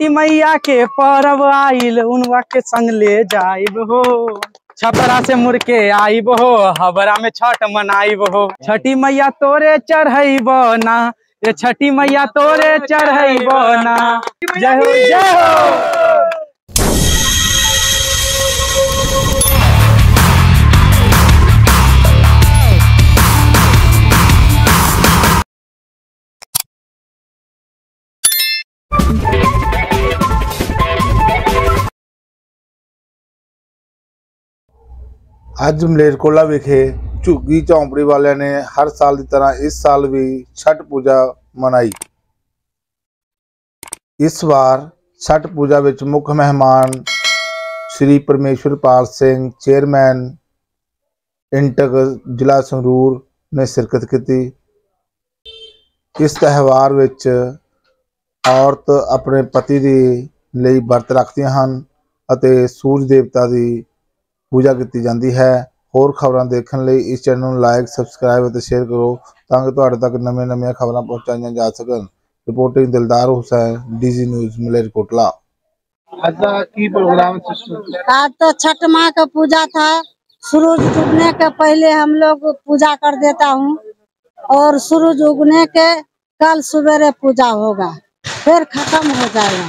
ती मैया के परब आइल उनवा के संग ले जाइब हो, छपरा से मुड़ के आइब हो, हबरा में छठ मनाइब हो। छठी मैया तोरे चढ़ब ना, ये छठी मैया तोरे चढ़ब ना। जय हो जय हो। ਅੱਜ ਮਲੇਰਕੋਲਾ ਵਿਖੇ ਝੁੱਗੀ ਝੌਂਪੜੀ ਵਾਲਿਆਂ ਨੇ हर साल की तरह इस साल भी छठ पूजा मनाई। इस बार छठ पूजा ਵਿੱਚ ਮੁੱਖ ਮਹਿਮਾਨ श्री परमेश्वर सिंह चेयरमैन इंटक जिला ਸੰਗਰੂਰ ने शिरकत की। इस त्यौहार ਵਿੱਚ औरत अपने पति ਦੇ ਲਈ ਵਰਤ ਰੱਖਦੀਆਂ ਹਨ ਅਤੇ ਸੂਰਜ देवता ਦੀ पूजा की जाती है। होर खबर देखने लिए इस चैनल में लाइक सबसक्राइब और शेयर करो ताकि तुहाडे तक नवी नवी खबर पहुँचाई जा सकन। रिपोर्टिंग दिलदार हुसैन, डीजी न्यूज़, मलेरकोटला। आज तो छठ माँ का पूजा था। सूरज उगने के पहले हम लोग पूजा कर देता हूँ और सूरज उगने के कल सवेरे पूजा होगा, फिर खत्म हो जाएगा।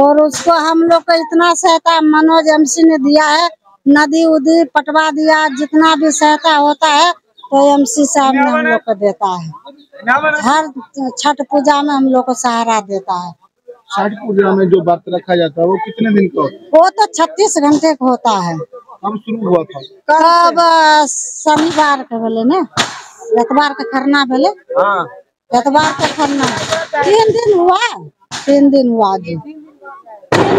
और उसको हम लोग को इतना सहायता मनोज एमसी ने दिया है, नदी उदी पटवा दिया, जितना भी सहायता होता है तो एमसी साहब ने हम लोग को देता है। हर छठ पूजा में हम लोग को सहारा देता है। छठ पूजा में जो व्रत रखा जाता है वो कितने दिन का? वो तो 36 घंटे का होता है। कब शुरू हुआ था? कब शनिवार के बोले न, एतवार का खरना बोले, एतवार का खरना 3 दिन हुआ, 3 दिन हुआ जी, 3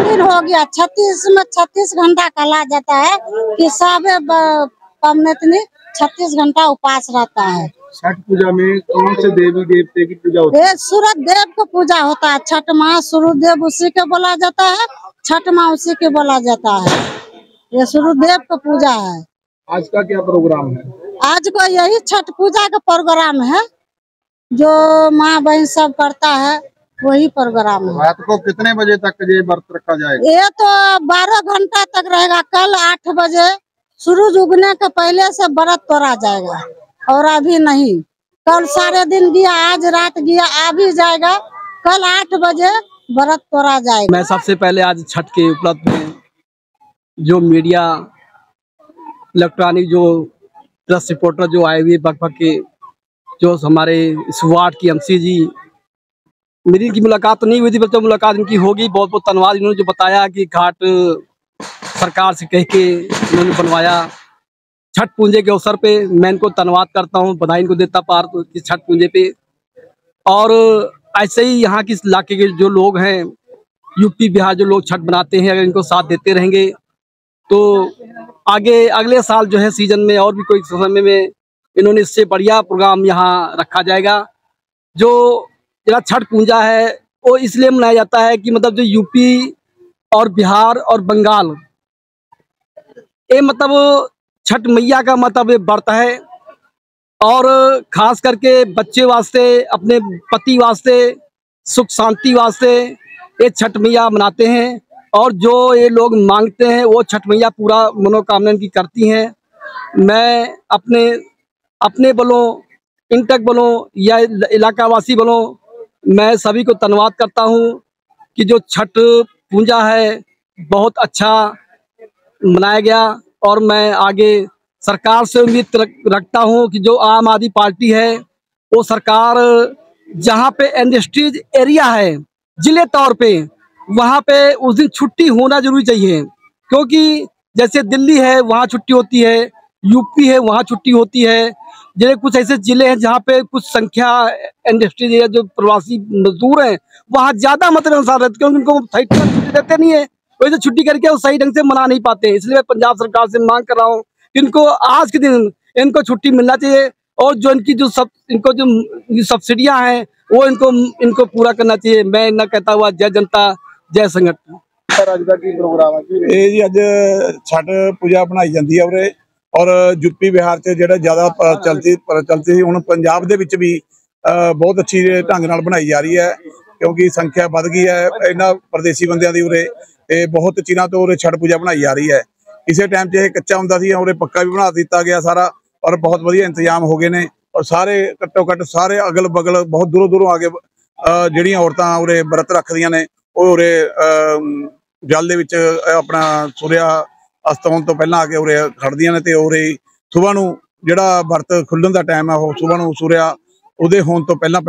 दिन हो गया। 36 में 36 घंटा कहा जाता है कि सब पवनतनी 36 घंटा उपास रहता है। छठ पूजा में कौन से देवी देवते की पूजा होती है? सूरज देव का पूजा होता है। छठ माँ सूर्य देव उसी के बोला जाता है, छठ माँ उसी के बोला जाता है। ये सूर्य देव का पूजा है। आज का क्या प्रोग्राम है? आज का यही छठ पूजा का प्रोग्राम है जो माँ बहन सब करता है, वही प्रोग्राम है। रात को कितने बजे तक ये व्रत रखा जाएगा? ये तो 12 घंटा तक रहेगा। कल 8 बजे सूरज उगने के पहले से व्रत तोड़ा जाएगा और अभी नहीं। कल सारे दिन गया, आज रात गया, आ भी जाएगा। कल 8 बजे व्रत तोड़ा जाएगा। मैं सबसे पहले आज छठ के उपलक्ष्य में जो मीडिया इलेक्ट्रॉनिक जो प्रेस रिपोर्टर जो आए हुए बग के जो हमारे इस वार्ड की एमसी जी, मेरी इनकी मुलाकात तो नहीं हुई थी, बल्कि मुलाकात इनकी होगी। बहुत बहुत धन्यवाद। इन्होंने जो बताया कि घाट सरकार से कह के इन्होंने बनवाया छठ पूजे के अवसर पे, मैं इनको धन्यवाद करता हूँ, बधाई इनको देता पार छठ पूजे पे। और ऐसे ही यहाँ के इलाके के जो लोग हैं, यूपी बिहार जो लोग छठ बनाते हैं, अगर इनको साथ देते रहेंगे तो आगे अगले साल जो है सीजन में और भी कोई समय में इन्होंने इससे बढ़िया प्रोग्राम यहाँ रखा जाएगा। जो जरा छठ पूजा है वो इसलिए मनाया जाता है कि मतलब जो यूपी और बिहार और बंगाल ये मतलब छठ मैया का मतलब व्रत है, और खास करके बच्चे वास्ते अपने पति वास्ते सुख शांति वास्ते ये छठ मैया मनाते हैं। और जो ये लोग मांगते हैं वो छठ मैया पूरा मनोकामना इनकी करती हैं। मैं अपने बलों, इंटक बलों या इलाकावासी बलों, मैं सभी को धन्यवाद करता हूँ कि जो छठ पूजा है बहुत अच्छा मनाया गया। और मैं आगे सरकार से उम्मीद रखता हूँ कि जो आम आदमी पार्टी है वो सरकार जहाँ पे इंडस्ट्रीज एरिया है जिले तौर पे वहाँ पे उस दिन छुट्टी होना जरूरी चाहिए, क्योंकि जैसे दिल्ली है वहाँ छुट्टी होती है, यूपी है वहाँ छुट्टी होती है। जैसे कुछ ऐसे जिले हैं जहाँ पे कुछ संख्या इंडस्ट्री है, जो प्रवासी मजदूर हैं वहाँ ज्यादा मात्रा में रहते, क्योंकि उनको सही ढंग से छुट्टी देते नहीं है, वैसे छुट्टी करके वो सही ढंग से मना नहीं पाते हैं। इसलिए मैं पंजाब सरकार से मांग कर रहा हूँ कि इनको आज के दिन इनको छुट्टी मिलना चाहिए, और जो इनकी जो सब इनको जो सब्सिडियाँ हैं वो इनको पूरा करना चाहिए। मैं न कहता हुआ जय जनता जय संगठन। अज छठ पूजा बनाई जाती है उरे, और यूपी बिहार से जो ज्यादा प्रचलित सी, हुण पंजाब दे विच भी बहुत अच्छी ढंग बनाई जा रही है। क्योंकि संख्या बढ़ गई है इन्होंने परदेसी बंदियां दी उरे बहुत चिना तो उरे छठ पूजा बनाई जा रही है। इसे टाइम से कच्चा हुंदा सी उरे पक्का भी बना दिता गया सारा और बहुत वधिया इंतजाम हो गए ने और सारे घट्टो घट्ट सारे अगल बगल बहुत दूरों दूरों आगे ਜਿਹੜੀਆਂ औरतां उरे व्रत रखदियां ने उरे जल दे विच अपना सूर्या अस्त होण तो पहलां आके उरे खड़दियां ने ते उरे सुबह नूं जिहड़ा व्रत खुल्लण दा टाइम है सुबह नूं सूर्या उदय होण तो पहलां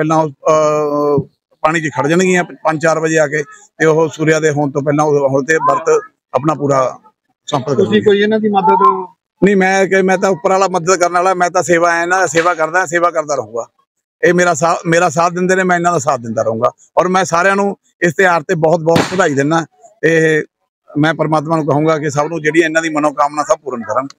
पानी 'ਚ खड़ जाणगीਆਂ 5-4 ਵਜੇ आके ਤੇ ਉਹ सूर्या ਦੇ ਹੋਣ ਤੋਂ ਪਹਿਲਾਂ ਉਹਦੇ ਵਰਤ अपना पूरा ਸੰਪਰਕ ਤੁਸੀਂ ਕੋਈ ਇਹਨਾਂ ਦੀ ਮਦਦ ਨਹੀਂ ਮੈਂ ਤਾਂ ਉੱਪਰ ਵਾਲਾ ਮਦਦ ਕਰਨ ਵਾਲਾ ਮੈਂ ਤਾਂ ਸੇਵਾ ਹੈ ਨਾ ਸੇਵਾ ਕਰਦਾ ਰਹੂੰਗਾ। ਇਹ ਮੇਰਾ ਸਾਥ ਦਿੰਦੇ ਨੇ ਮੈਂ ਇਹਨਾਂ ਦਾ ਸਾਥ ਦਿੰਦਾ ਰਹੂੰਗਾ ਔਰ ਮੈਂ ਸਾਰਿਆਂ ਨੂੰ ਇਸ ਤਿਉਹਾਰ ਤੇ ਬਹੁਤ ਵਧਾਈ ਦਿੰਦਾ। ਇਹ ਮੈਂ ਪਰਮਾਤਮਾ ਨੂੰ ਕਹੂੰਗਾ ਕਿ ਸਭ ਨੂੰ ਜਿਹੜੀ ਇਹਨਾਂ ਦੀ ਮਨੋਕਾਮਨਾ ਸਭ ਪੂਰਨ ਕਰਨ।